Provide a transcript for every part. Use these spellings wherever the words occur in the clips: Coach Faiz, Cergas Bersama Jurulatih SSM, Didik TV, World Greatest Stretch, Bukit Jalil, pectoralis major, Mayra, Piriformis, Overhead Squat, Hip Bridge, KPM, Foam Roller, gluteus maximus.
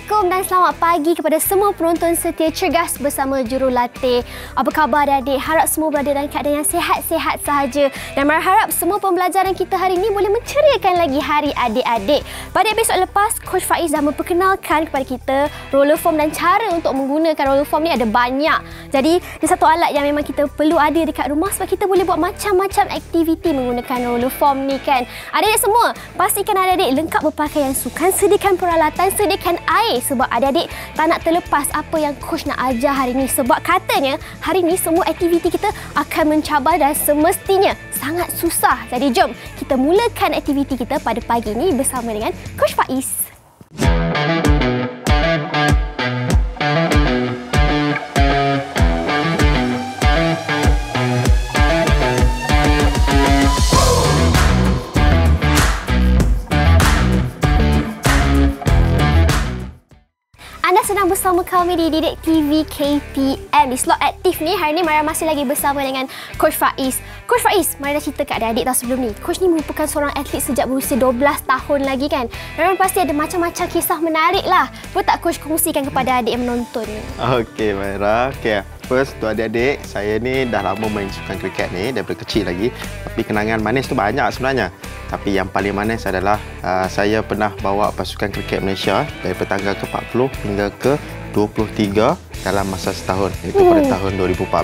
Assalamualaikum dan selamat pagi kepada semua penonton setia Cergas bersama jurulatih. Apa khabar adik? Harap semua berada dalam keadaan yang sihat-sihat sahaja. Dan berharap semua pembelajaran kita hari ini boleh menceriakan lagi hari adik-adik. Pada episod lepas, Coach Faiz dah memperkenalkan kepada kita roller foam dan cara untuk menggunakan roller foam ni ada banyak. Jadi, dia satu alat yang memang kita perlu ada dekat rumah sebab kita boleh buat macam-macam aktiviti menggunakan roller foam ni kan. Adik-adik semua, pastikan adik-adik lengkap berpakaian sukan, sediakan peralatan, sediakan air sebab adik-adik tak nak terlepas apa yang coach nak ajar hari ni. Sebab katanya hari ni semua aktiviti kita akan mencabar dan semestinya sangat susah. Jadi jom kita mulakan aktiviti kita pada pagi ini bersama dengan Coach Faiz. Bersama kami di Didik TV KPM. Di slot aktif ni, hari ni Mayra masih lagi bersama dengan Coach Faiz. Coach Faiz, Mayra dah cerita kat adik-adik tahun sebelum ni. Coach ni merupakan seorang atlet sejak berusia 12 tahun lagi kan. Memang pasti ada macam-macam kisah menarik lah. Boleh tak Coach kongsikan kepada adik yang menonton ni? Okey Mayra. Okey. First, untuk adik-adik, saya ni dah lama main sukan kriket ni, daripada kecil lagi. Tapi kenangan manis tu banyak sebenarnya. Tapi yang paling manis adalah saya pernah bawa pasukan kriket Malaysia dari tanggal ke-40 hingga ke-23 dalam masa setahun. Itu pada tahun 2014.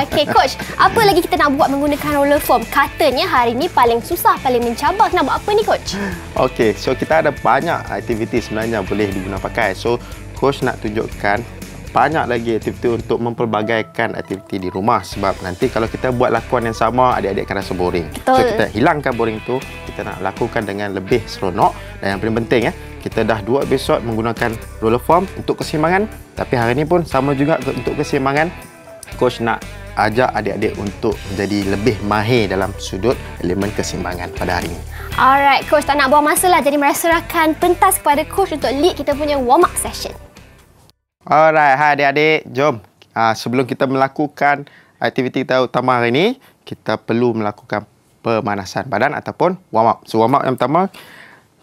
Okey Coach, apa lagi kita nak buat menggunakan roller foam? Katanya hari ni paling susah, paling mencabar. Nak buat apa ni Coach? Okey, so kita ada banyak aktiviti sebenarnya boleh diguna pakai. So Coach nak tunjukkan banyak lagi aktiviti untuk memperbagaikan aktiviti di rumah sebab nanti kalau kita buat lakuan yang sama adik-adik akan rasa boring. Betul. So kita hilangkan boring tu, kita nak lakukan dengan lebih seronok dan yang paling penting kita dah dua episod menggunakan roller foam untuk keseimbangan tapi hari ni pun sama juga untuk keseimbangan. Coach nak ajak adik-adik untuk menjadi lebih mahir dalam sudut elemen keseimbangan pada hari ini. Alright Coach, tak nak buang masa lah, jadi Mayra serahkan pentas kepada Coach untuk lead kita punya warm up session. Alright, hai adik-adik, jom. Sebelum kita melakukan aktiviti kita utama hari ini, kita perlu melakukan pemanasan badan ataupun warm up. So, warm up yang pertama,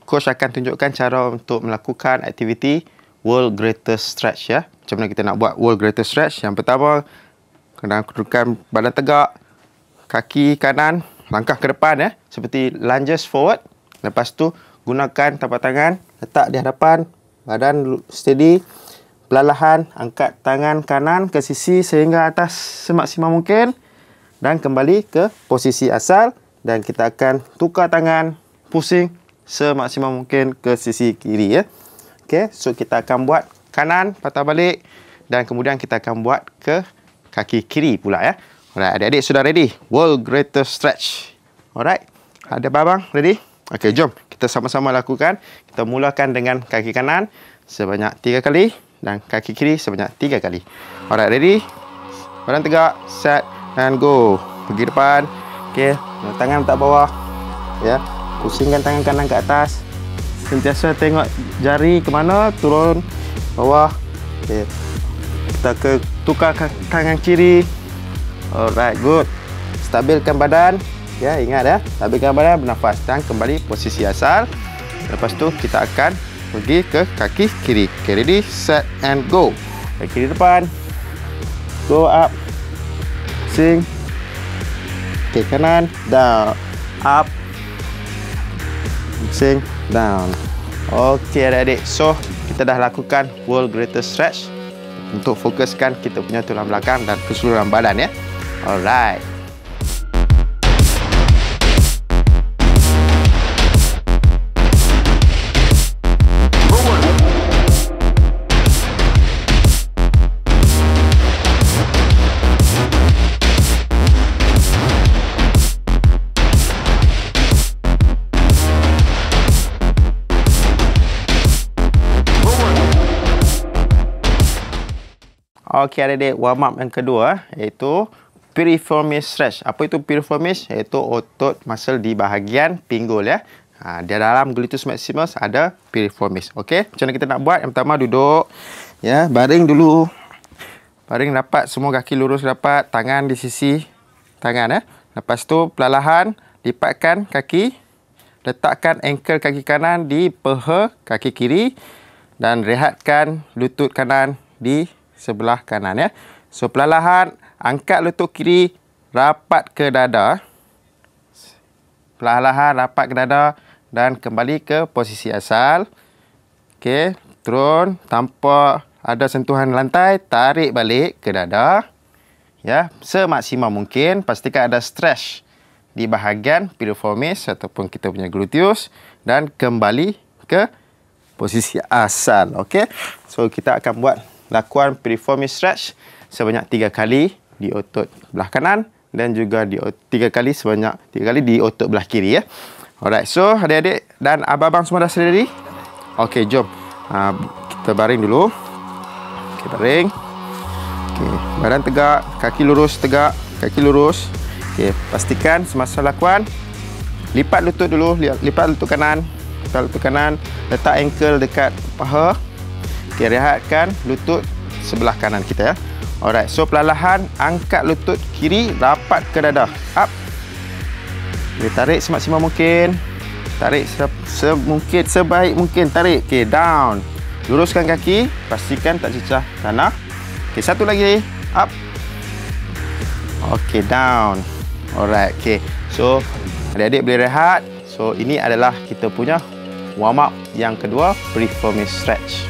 Coach akan tunjukkan cara untuk melakukan aktiviti World Greatest Stretch ya. Macam mana kita nak buat World Greatest Stretch? Yang pertama, kena kedudukan badan tegak, kaki kanan, langkah ke depan ya. Seperti lunges forward. Lepas tu, gunakan tapak tangan, letak di hadapan, badan steady. Perlahan angkat tangan kanan ke sisi sehingga atas semaksimal mungkin dan kembali ke posisi asal dan kita akan tukar tangan pusing semaksimal mungkin ke sisi kiri ya. Okey, so kita akan buat kanan patah balik dan kemudian kita akan buat ke kaki kiri pula ya. Alright, adik-adik sudah ready? World Greatest Stretch. Alright. Ada babang ready? Okey, jom kita sama-sama lakukan. Kita mulakan dengan kaki kanan sebanyak 3 kali. Dan kaki kiri sebanyak 3 kali. Alright, ready? Badan tegak, set and go. Pergi depan. Okey, tangan letak bawah. Ya. Pusingkan tangan kanan ke atas. Sentiasa tengok jari ke mana, turun bawah. Okey. Kita ke tukar tangan kiri. Alright, good. Stabilkan badan. Ya, ingat ya. Stabilkan badan, bernafas dan kembali posisi asal. Lepas tu kita akan pergi ke kaki kiri. Okay, ready, set and go. Kaki kiri depan. Go up. Sing. Okay, kanan. Down. Up. Sing. Down. Okay, adik-adik. So, kita dah lakukan World Greatest Stretch untuk fokuskan kita punya tulang belakang dan keseluruhan badan ya. Alright. Okey adik-adik, warm up yang kedua iaitu Piriformis Stretch. Apa itu Piriformis? Iaitu otot muscle di bahagian pinggul ya. Di dalam gluteus maximus ada Piriformis. Okey, macam mana kita nak buat? Yang pertama duduk ya, baring dulu. Baring rapat, semua kaki lurus rapat, tangan di sisi tangan ya. Lepas tu perlahan lipatkan kaki, letakkan ankle kaki kanan di peha kaki kiri. dan rehatkan lutut kanan di sebelah kanan ya. So perlahan-lahan angkat lutut kiri rapat ke dada. Perlahan-lahan rapat ke dada dan kembali ke posisi asal. Okey, turun tanpa ada sentuhan lantai, tarik balik ke dada. Ya, semaksimal mungkin pastikan ada stretch di bahagian piriformis ataupun kita punya gluteus dan kembali ke posisi asal. Okey. So kita akan buat lakuan piriformis stretch sebanyak 3 kali di otot belah kanan dan juga di 3 kali di otot belah kiri ya. Alright. So adik-adik dan abang-abang semua dah ready? Okey, jom. Kita baring dulu. Okey, baring. Okey, badan tegak, kaki lurus tegak, kaki lurus. Okey, pastikan semasa lakukan lipat lutut dulu, lipat lutut kanan, lipat lutut kanan, letak ankle dekat paha. Okey, rehatkan lutut sebelah kanan kita ya. Alright, so perlahan-lahan angkat lutut kiri rapat ke dada. Up. Kita tarik semaksimal mungkin. Tarik sebaik mungkin, tarik. Okey, down. Luruskan kaki, pastikan tak cecah tanah. Okey, satu lagi. Up. Okey, down. Alright, okey. So, adik-adik boleh rehat. So, ini adalah kita punya warm up yang kedua, piriformis stretch.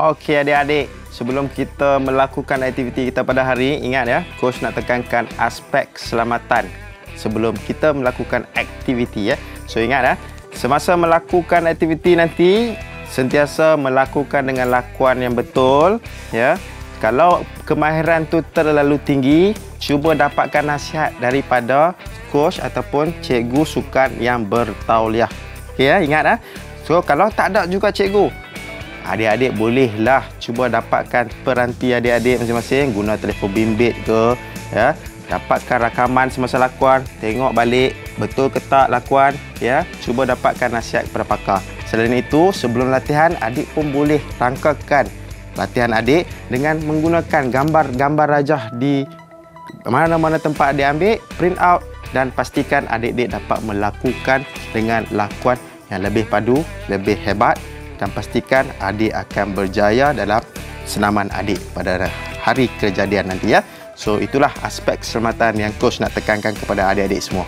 Okey adik-adik, sebelum kita melakukan aktiviti kita pada hari, ingat ya, coach nak tekankan aspek keselamatan sebelum kita melakukan aktiviti ya. So ingat ya, semasa melakukan aktiviti nanti sentiasa melakukan dengan lakuan yang betul ya. Kalau kemahiran tu terlalu tinggi, cuba dapatkan nasihat daripada coach ataupun cikgu sukan yang bertauliah. Okey ya, ingat ya. So kalau tak ada juga cikgu, adik-adik bolehlah cuba dapatkan peranti adik-adik masing-masing, guna telefon bimbit ke ya, dapatkan rakaman semasa lakuan, tengok balik betul ke tak lakuan ya, cuba dapatkan nasihat kepada pakar. Selain itu, sebelum latihan adik pun boleh rangkakan latihan adik dengan menggunakan gambar-gambar rajah di mana-mana tempat adik ambil, print out dan pastikan adik-adik dapat melakukan dengan lakuan yang lebih padu, lebih hebat. Dan pastikan adik akan berjaya dalam senaman adik pada hari kejadian nanti ya. So itulah aspek keselamatan yang coach nak tekankan kepada adik-adik semua.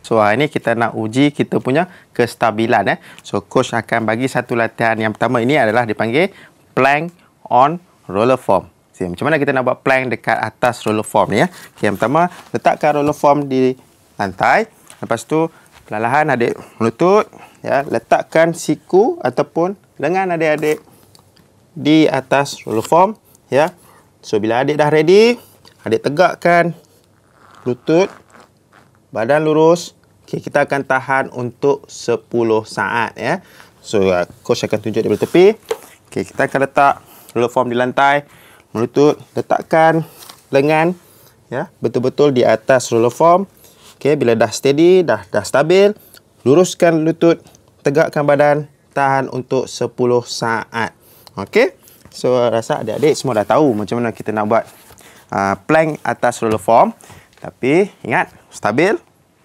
So hari ini kita nak uji kita punya kestabilan. So coach akan bagi satu latihan. Yang pertama ini adalah dipanggil plank on roller form. So, macam mana kita nak buat plank dekat atas roller form ni ya. Okay, yang pertama, letakkan roller form di lantai. Lepas tu perlahan-lahan adik melutut ya, letakkan siku ataupun lengan adik-adik di atas roller form ya. So bila adik dah ready, adik tegakkan lutut, badan lurus. Okey, kita akan tahan untuk 10 saat ya. So coach akan tunjuk daripada tepi. Okey, kita akan letak roller form di lantai, melutut, letakkan lengan ya betul-betul di atas roller form. Okey, bila dah steady, dah stabil, luruskan lutut, tegakkan badan, tahan untuk 10 saat. Okey. So rasa adik-adik semua dah tahu macam mana kita nak buat plank atas roller form. Tapi ingat, stabil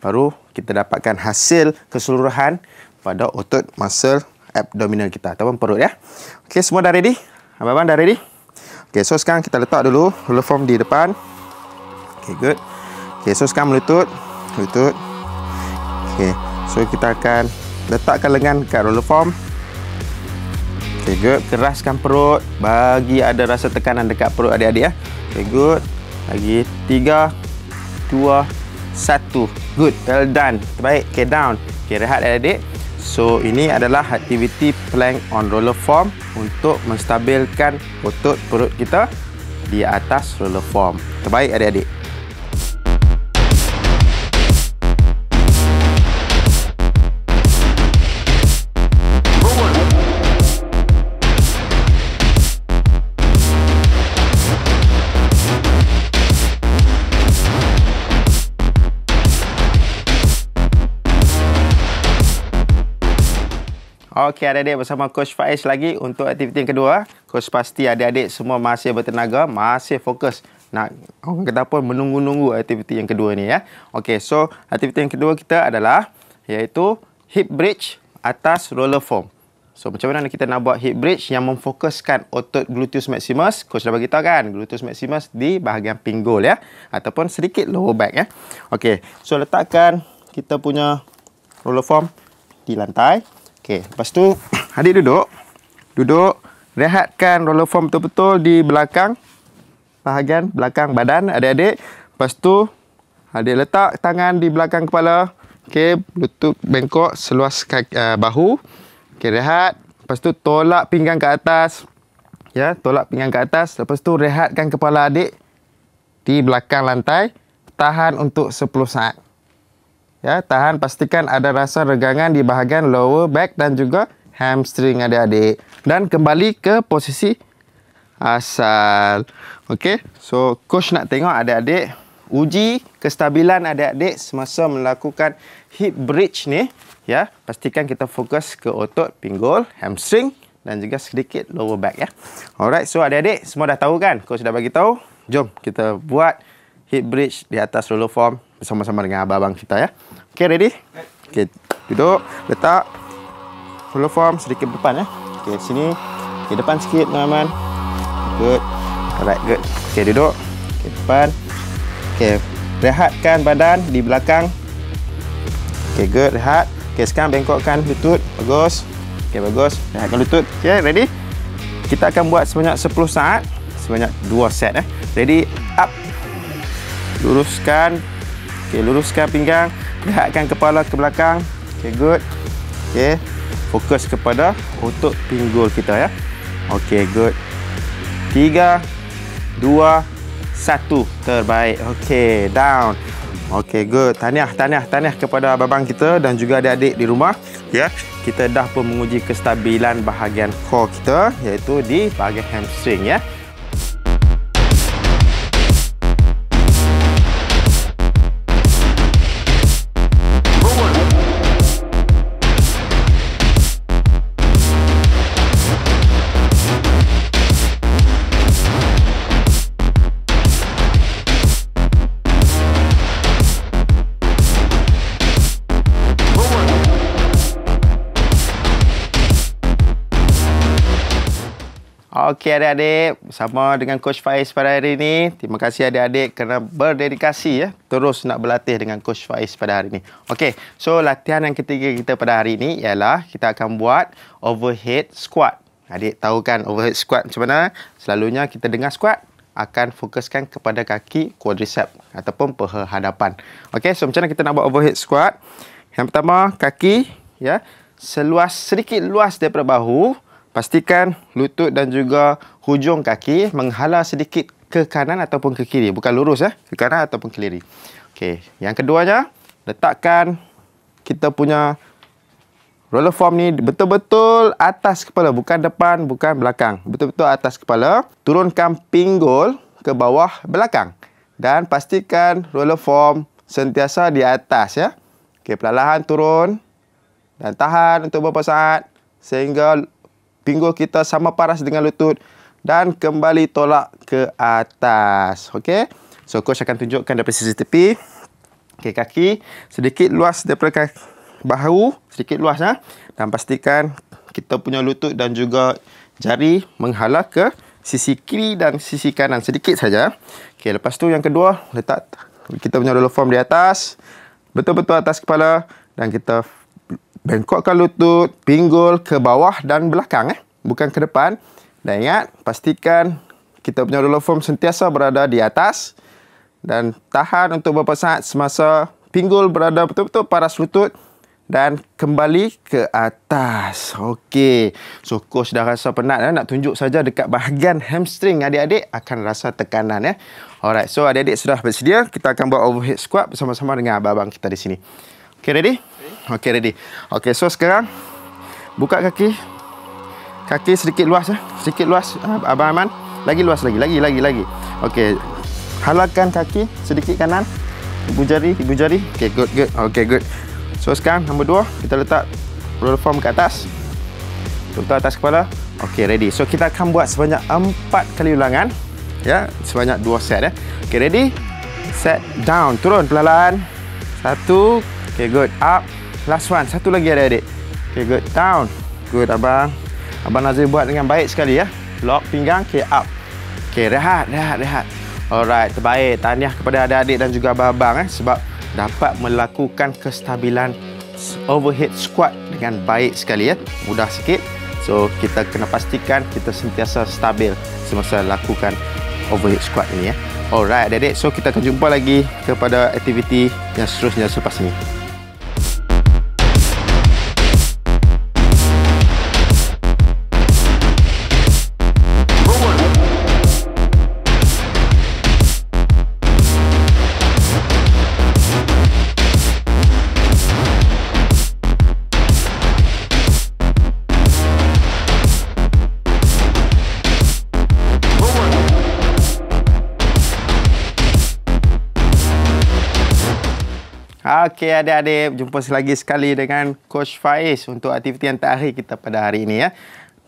baru kita dapatkan hasil keseluruhan pada otot muscle abdominal kita ataupun perut ya. Okey, semua dah ready? Abang-abang dah ready? Okey, so sekarang kita letak dulu roller form di depan. Okey, good. Okey, so sekarang melutut. Lutut. Okey. So kita akan letakkan lengan kat roller form. Okey, good. Keraskan perut, bagi ada rasa tekanan dekat perut adik-adik ya. Okey, good. Lagi 3 2 1. Good. Well done. Terbaik. Okey, down. Okey, rehat adik-adik. So ini adalah aktiviti plank on roller form untuk menstabilkan otot perut kita di atas roller form. Terbaik adik-adik. Okey, adik-adik bersama Coach Faiz lagi untuk aktiviti yang kedua. Coach pasti adik-adik semua masih bertenaga, masih fokus. Nak orang kata pun menunggu-nunggu aktiviti yang kedua ni ya. Okey, so aktiviti yang kedua kita adalah iaitu hip bridge atas roller foam. So, macam mana kita nak buat hip bridge yang memfokuskan otot gluteus maximus? Coach dah beritahu kan, gluteus maximus di bahagian pinggul ya. Ataupun sedikit lower back ya. Okey, so letakkan kita punya roller foam di lantai. Okey, lepas tu adik duduk. Duduk, rehatkan roller foam betul-betul di belakang, bahagian belakang badan adik-adik. Lepas tu, adik letak tangan di belakang kepala. Okey, lutut bengkok seluas bahu. Okey, rehat. Lepas tu tolak pinggang ke atas. Ya, tolak pinggang ke atas. Lepas tu rehatkan kepala adik di belakang lantai. Tahan untuk 10 saat. Ya, tahan, pastikan ada rasa regangan di bahagian lower back dan juga hamstring adik-adik. Dan kembali ke posisi asal. Okey, so coach nak tengok adik-adik uji kestabilan adik-adik semasa melakukan hip bridge ni. Ya, pastikan kita fokus ke otot pinggul, hamstring dan juga sedikit lower back ya. Alright, so adik-adik semua dah tahu kan? Coach dah bagi tahu. Jom kita buat hip bridge di atas roller foam bersama-sama dengan abang-abang kita ya. Okey, ready? Okey, duduk, letak roller foam sedikit depan ya. Okey, sini di depan sikit, teman-teman. Good. Alright, good. Okey, duduk. Okey, depan. Okey, rehatkan badan di belakang. Okey, good. Rehat. Okey, sekarang bengkokkan lutut. Bagus. Okey, bagus. Rehatkan lutut. Okey, ready? Kita akan buat sebanyak 10 saat, sebanyak 2 set eh. Ready? Up. Luruskan. Okey, luruskan pinggang. Rehatkan kepala ke belakang. Okey, good. Okey. Fokus kepada otot pinggul kita ya. Okey, good. 3, 2, 1. Terbaik. Okey, down. Okey, good. Tahniah kepada abang kita dan juga adik-adik di rumah. Ya, kita dah pun menguji kestabilan bahagian core kita, iaitu di bahagian hamstring ya. Okey adik-adik, bersama dengan Coach Faiz pada hari ini. Terima kasih adik-adik kerana berdedikasi ya, terus nak berlatih dengan Coach Faiz pada hari ini. Okey, so latihan yang ketiga kita pada hari ini ialah kita akan buat overhead squat. Adik tahu kan overhead squat macam mana? Selalunya kita dengar squat akan fokuskan kepada kaki quadriceps ataupun paha hadapan. Okey, so macam mana kita nak buat overhead squat? Yang pertama, kaki ya, seluas sedikit luas daripada bahu. Pastikan lutut dan juga hujung kaki menghala sedikit ke kanan ataupun ke kiri. Bukan lurus ya, ke kanan ataupun ke kiri. Okey, yang keduanya, letakkan kita punya roller foam ni betul-betul atas kepala, bukan depan, bukan belakang. Betul-betul atas kepala. Turunkan pinggul ke bawah belakang dan pastikan roller foam sentiasa di atas ya. Okey, perlahan turun dan tahan untuk beberapa saat sehingga pinggul kita sama paras dengan lutut dan kembali tolak ke atas. Okey. So coach akan tunjukkan daripada sisi tepi. Okey, kaki sedikit luas daripada bahu, sedikit luas ya. Dan pastikan kita punya lutut dan juga jari menghala ke sisi kiri dan sisi kanan sedikit saja. Okey, lepas tu yang kedua, letak kita punya roller foam di atas, betul-betul atas kepala dan kita bengkokkan lutut, pinggul ke bawah dan belakang eh, bukan ke depan. Dan ingat, pastikan kita punya roller foam sentiasa berada di atas dan tahan untuk beberapa saat semasa pinggul berada betul-betul paras lutut dan kembali ke atas. Okey. So coach dah rasa penat eh? Nak tunjuk saja dekat bahagian hamstring adik-adik akan rasa tekanan ya. Eh? Alright, so adik-adik sudah bersedia, kita akan buat overhead squat bersama-sama dengan abang-abang kita di sini. Okey, ready? Okey, ready. Okey, so sekarang buka kaki. Kaki sedikit luas ya. Sedikit luas abang Aman. Lagi luas lagi. Okey. Halakan kaki sedikit kanan. Ibu jari. Okey, good. Okey, good. So sekarang nombor 2, kita letak roller foam ke atas. Contoh atas kepala. Okey, ready. So kita akan buat sebanyak 4 kali ulangan. Ya, sebanyak 2 set ya. Okey, ready. Set down. Turun perlahan. 1. Okey, good. Up. Last one. 1 lagi adik-adik. Okey, good. Down. Good abang. Abang Nazir buat dengan baik sekali ya. Lock pinggang. Okey, up. Okey, rehat, rehat, rehat. Alright, terbaik. Tahniah kepada adik-adik dan juga abang-abang sebab dapat melakukan kestabilan overhead squat dengan baik sekali ya. Mudah sikit. So, kita kena pastikan kita sentiasa stabil semasa lakukan overhead squat ini ya. Alright, adik-adik. So, kita akan jumpa lagi kepada aktiviti yang seterusnya selepas ini. Okey adik-adik, jumpa lagi sekali dengan Coach Faiz untuk aktiviti yang terakhir kita pada hari ini ya.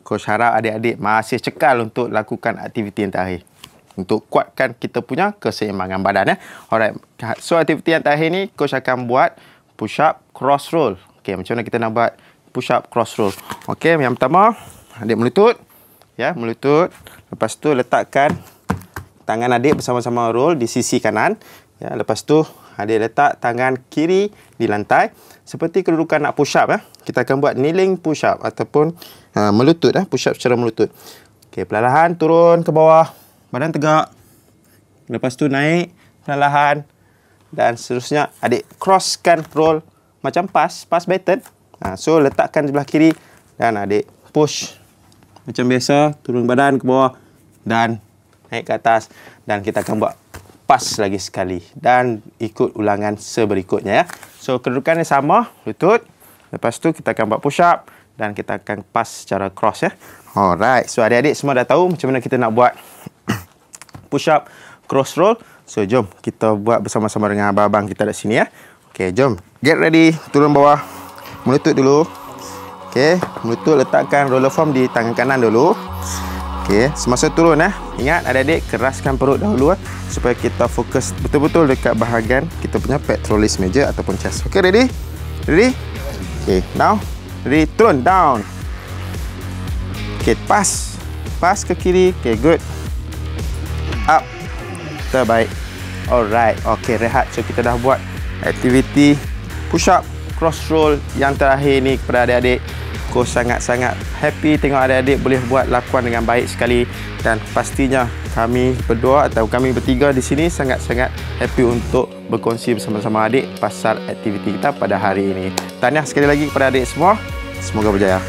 Coach harap adik-adik masih cekal untuk lakukan aktiviti yang terakhir untuk kuatkan kita punya keseimbangan badan ya. Alright. So aktiviti yang terakhir ni coach akan buat push up cross roll. Okey, macam mana kita nak buat push up cross roll? Okey, yang pertama adik melutut ya, melutut. Lepas tu letakkan tangan adik bersama-sama roll di sisi kanan. Ya, lepas tu adik letak tangan kiri di lantai seperti kedudukan nak push up ya. Kita akan buat kneeling push up ataupun melutut ya, push up secara melutut. Okey, perlahan turun ke bawah, badan tegak. Lepas tu naik perlahan dan seterusnya. Adik crosskan roll macam pass baton. So letakkan sebelah kiri dan adik push macam biasa, turun badan ke bawah dan naik ke atas, dan kita akan buat pas lagi sekali dan ikut ulangan seberikutnya ya. So kedudukannya sama, lutut. Lepas tu kita akan buat push up dan kita akan pass secara cross ya. Alright. So adik-adik semua dah tahu macam mana kita nak buat push up cross roll. So jom kita buat bersama-sama dengan abang-abang kita di sini ya. Okey, jom. Get ready, turun bawah. Melutut dulu. Okey, melutut letakkan roller foam di tangan kanan dulu. Okey, semasa turun eh. Ingat adik-adik keraskan perut dahulu supaya kita fokus betul-betul dekat bahagian kita punya pectoralis major ataupun chest. Okey, ready? Ready? Okey, now. Ready, turun down. Okey, pass. Pass ke kiri. Okey, good. Up. Terbaik. Alright. Okey, rehat. So kita dah buat aktiviti push up, cross roll yang terakhir ni kepada adik-adik. Coach sangat-sangat happy tengok adik-adik boleh buat lakuan dengan baik sekali dan pastinya kami berdua atau kami bertiga di sini sangat-sangat happy untuk berkongsi bersama-sama adik pasal aktiviti kita pada hari ini. Tahniah sekali lagi kepada adik semua. Semoga berjaya.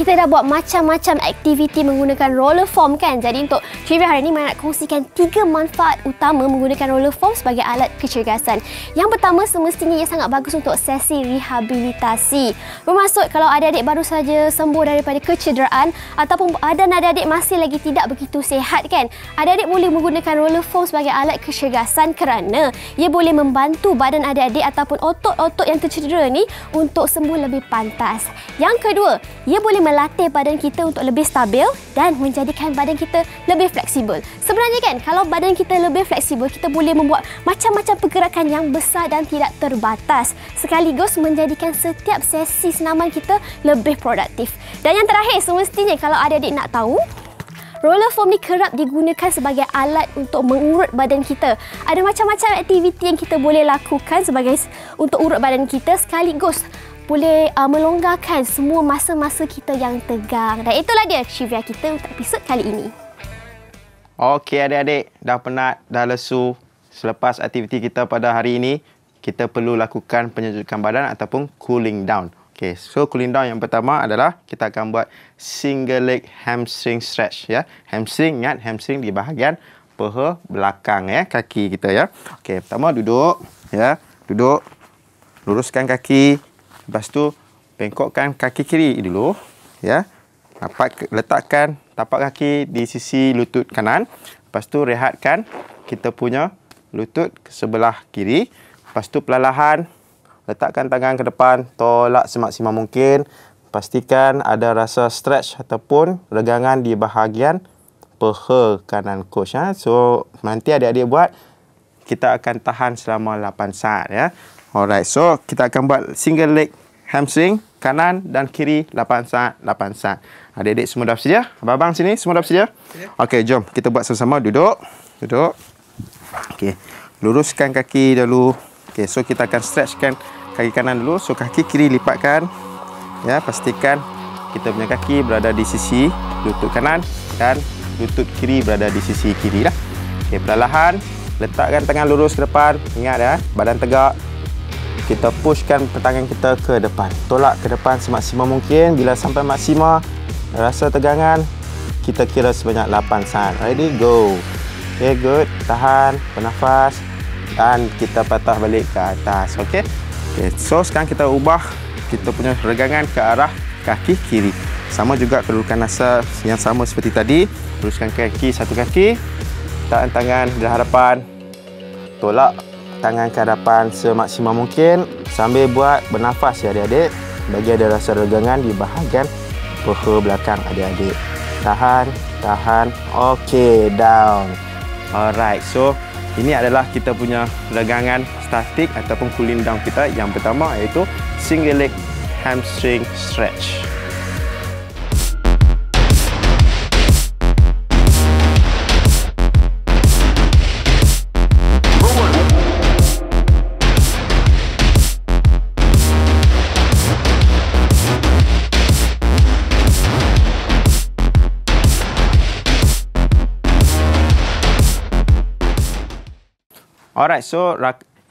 Kita dah buat macam-macam aktiviti menggunakan roller foam kan. Jadi untuk trivia hari ini, Mayra nak kongsikan 3 manfaat utama menggunakan roller foam sebagai alat kecergasan. Yang pertama, semestinya ia sangat bagus untuk sesi rehabilitasi. Bermaksud kalau adik-adik baru saja sembuh daripada kecederaan ataupun badan adik-adik masih lagi tidak begitu sihat kan, adik-adik boleh menggunakan roller foam sebagai alat kecergasan kerana ia boleh membantu badan adik-adik ataupun otot-otot yang tercedera ni untuk sembuh lebih pantas. Yang kedua, ia boleh melatih badan kita untuk lebih stabil dan menjadikan badan kita lebih fleksibel. Sebenarnya kan, kalau badan kita lebih fleksibel, kita boleh membuat macam-macam pergerakan yang besar dan tidak terbatas, sekaligus menjadikan setiap sesi senaman kita lebih produktif. Dan yang terakhir, semestinya kalau adik-adik nak tahu, roller foam ni kerap digunakan sebagai alat untuk mengurut badan kita. Ada macam-macam aktiviti yang kita boleh lakukan sebagai untuk urut badan kita, sekaligus boleh melonggarkan semua masa-masa kita yang tegang. Dan itulah dia trivia kita untuk episod kali ini. Okey adik-adik, dah penat, dah lesu. Selepas aktiviti kita pada hari ini, kita perlu lakukan penyejukan badan ataupun cooling down. Okey, so cooling down yang pertama adalah kita akan buat single leg hamstring stretch ya. Hamstring, ingat hamstring di bahagian paha belakang ya, kaki kita ya. Okey, pertama duduk ya, duduk. Luruskan kaki. Lepas tu bengkokkan kaki kiri dulu ya. Dapat letakkan tapak kaki di sisi lutut kanan. Lepas tu rehatkan kita punya lutut ke sebelah kiri. Lepas tu perlahan-lahan letakkan tangan ke depan, tolak semaksimal mungkin. Pastikan ada rasa stretch ataupun regangan di bahagian paha kanan coach ya. So nanti adik-adik buat, kita akan tahan selama 8 saat ya. Alright, so kita akan buat single leg hamstring kanan dan kiri 8 saat, 8 saat. Adik-adik semua dah bersedia? Abang-abang sini semua dah bersedia? Okey, jom kita buat sama-sama. Duduk, duduk. Okey. Luruskan kaki dulu. Okey, so kita akan stretchkan kaki kanan dulu. So kaki kiri lipatkan. Ya, pastikan kita punya kaki berada di sisi lutut kanan dan lutut kiri berada di sisi kiri lah. Okey, perlahan letakkan tangan lurus ke depan. Ingat ya, badan tegak. Kita pushkan tangan kita ke depan. Tolak ke depan semaksimal mungkin. Bila sampai maksima rasa tegangan, kita kira sebanyak 8 saat. Ready, go. Okey, good. Tahan, bernafas dan kita patah balik ke atas. Okey. Okey, so sekarang kita ubah kita punya regangan ke arah kaki kiri. Sama juga kedudukan nasa yang sama seperti tadi. Luruskan kaki, satu kaki. Letakkan tangan di hadapan. Tolak tangan ke hadapan semaksimal mungkin. Sambil buat bernafas ya adik-adik. Bagi ada rasa regangan di bahagian paha belakang adik-adik. Tahan, tahan. Okey, down. Alright, so ini adalah kita punya regangan statik ataupun cooling down kita. Yang pertama iaitu single leg hamstring stretch. Alright, so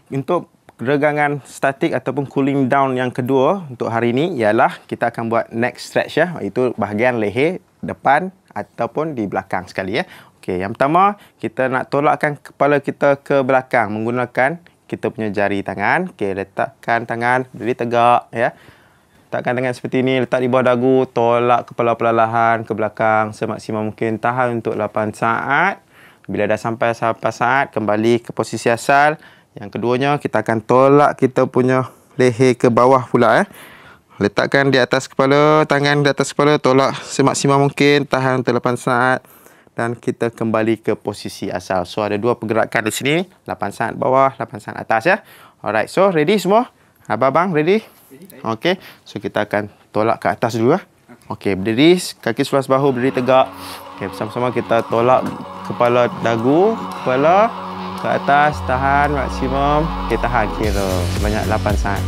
untuk regangan statik ataupun cooling down yang kedua untuk hari ini ialah kita akan buat neck stretch ya, iaitu bahagian leher depan ataupun di belakang sekali ya. Okey, yang pertama kita nak tolakkan kepala kita ke belakang menggunakan kita punya jari tangan. Okey, letakkan tangan berdiri tegak ya. Letakkan tangan seperti ini, letak di bawah dagu, tolak kepala perlahan ke belakang semaksimal mungkin. Tahan untuk 8 saat. Bila dah sampai saat, kembali ke posisi asal. Yang keduanya, kita akan tolak kita punya leher ke bawah pula. Letakkan di atas kepala, tangan di atas kepala, tolak semaksimal mungkin. Tahan untuk 8 saat. Dan kita kembali ke posisi asal. So, ada dua pergerakan di sini. 8 saat bawah, 8 saat atas ya. Alright, so ready semua? Abang-abang ready? Okey, so kita akan tolak ke atas dulu. Okey, berdiri, kaki sebelah bahu berdiri tegak. Okey, bersama-sama kita tolak kepala dagu, kepala ke atas, tahan maksimum. Okey, tahan kira sebanyak 8 saat.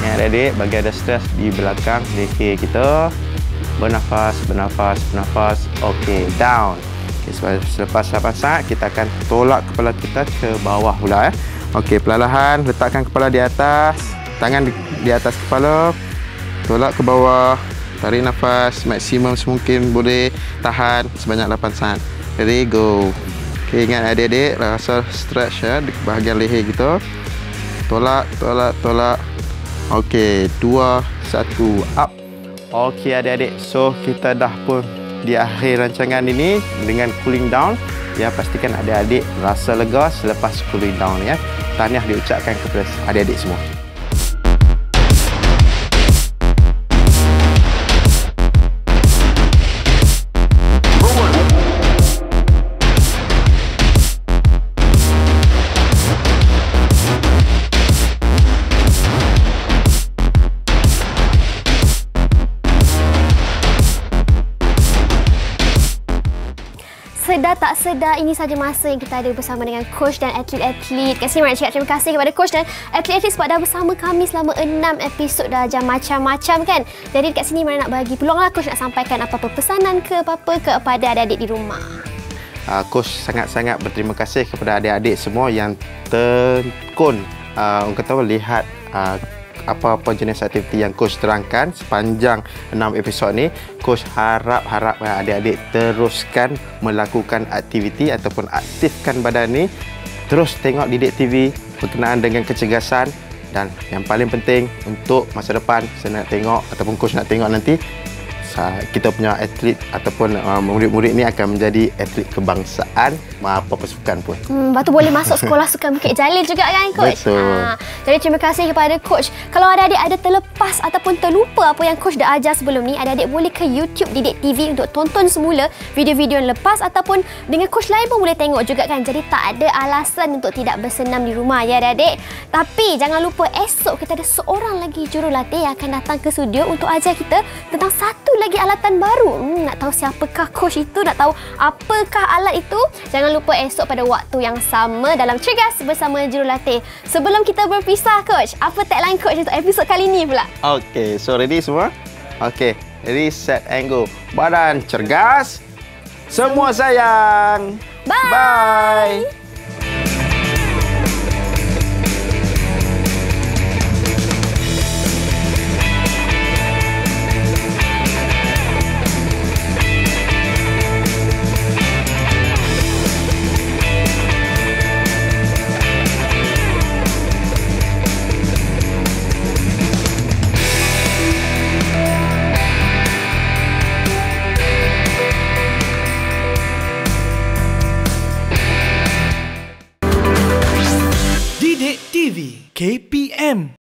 Ingat adik, bagi ada stres di belakang leher kita, bernafas, bernafas, bernafas. Okey, down. Okey, selepas 8 saat, kita akan tolak kepala kita ke bawah pula. Okey, perlahan letakkan kepala di atas, tangan di atas kepala, tolak ke bawah. Tarik nafas maksimum semungkin boleh, tahan sebanyak 8 saat. Ready, go. Okay, ingat adik-adik rasa stretch ya di bahagian leher kita. Tolak, tolak, tolak. Okey, 2, 1, up. Okey adik-adik, so kita dah pun di akhir rancangan ini dengan cooling down. Ya, pastikan adik-adik rasa lega selepas cooling down ya. Tahniah diucapkan kepada adik-adik semua. Sedar tak sedar, ini saja masa yang kita ada bersama dengan coach dan atlet-atlet. Kat sini Mayra cakap terima kasih kepada coach dan atlet-atlet sebab dah bersama kami selama 6 episod dah, ajar macam-macam kan. Jadi kat sini Mayra nak bagi peluanglah coach nak sampaikan apa-apa pesanan ke apa-apa kepada adik-adik di rumah. Coach sangat-sangat berterima kasih kepada adik-adik semua yang terkun, orang kata lihat apa-apa jenis aktiviti yang Coach terangkan sepanjang 6 episod ni, Coach harap adik-adik teruskan melakukan aktiviti ataupun aktifkan badan ni. Terus tengok Didik TV berkenaan dengan kecergasan, dan yang paling penting untuk masa depan saya nak tengok ataupun Coach nak tengok nanti kita punya atlet ataupun murid-murid ni akan menjadi atlet kebangsaan apa pasukan pun. Batu boleh masuk sekolah sukan Bukit Jalil juga kan Coach? Betul. Jadi terima kasih kepada Coach. Kalau adik-adik ada terlepas ataupun terlupa apa yang Coach dah ajar sebelum ni, adik-adik boleh ke YouTube Didik TV untuk tonton semula video-video yang lepas ataupun dengan Coach lain pun boleh tengok juga kan. Jadi tak ada alasan untuk tidak bersenam di rumah ya adik-adik. Tapi jangan lupa esok kita ada seorang lagi jurulatih yang akan datang ke studio untuk ajar kita tentang satu lagi alatan baru. Nak tahu siapakah Coach itu, nak tahu apakah alat itu, jangan lupa esok pada waktu yang sama dalam Cergas bersama jurulatih. Sebelum kita berpisah Coach, apa tagline Coach untuk episod kali ni pula? Okey, so ready semua? Okey, reset and go. Badan cergas, semua sayang. Bye. Bye. KPM